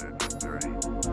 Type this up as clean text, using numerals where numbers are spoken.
Live dirty.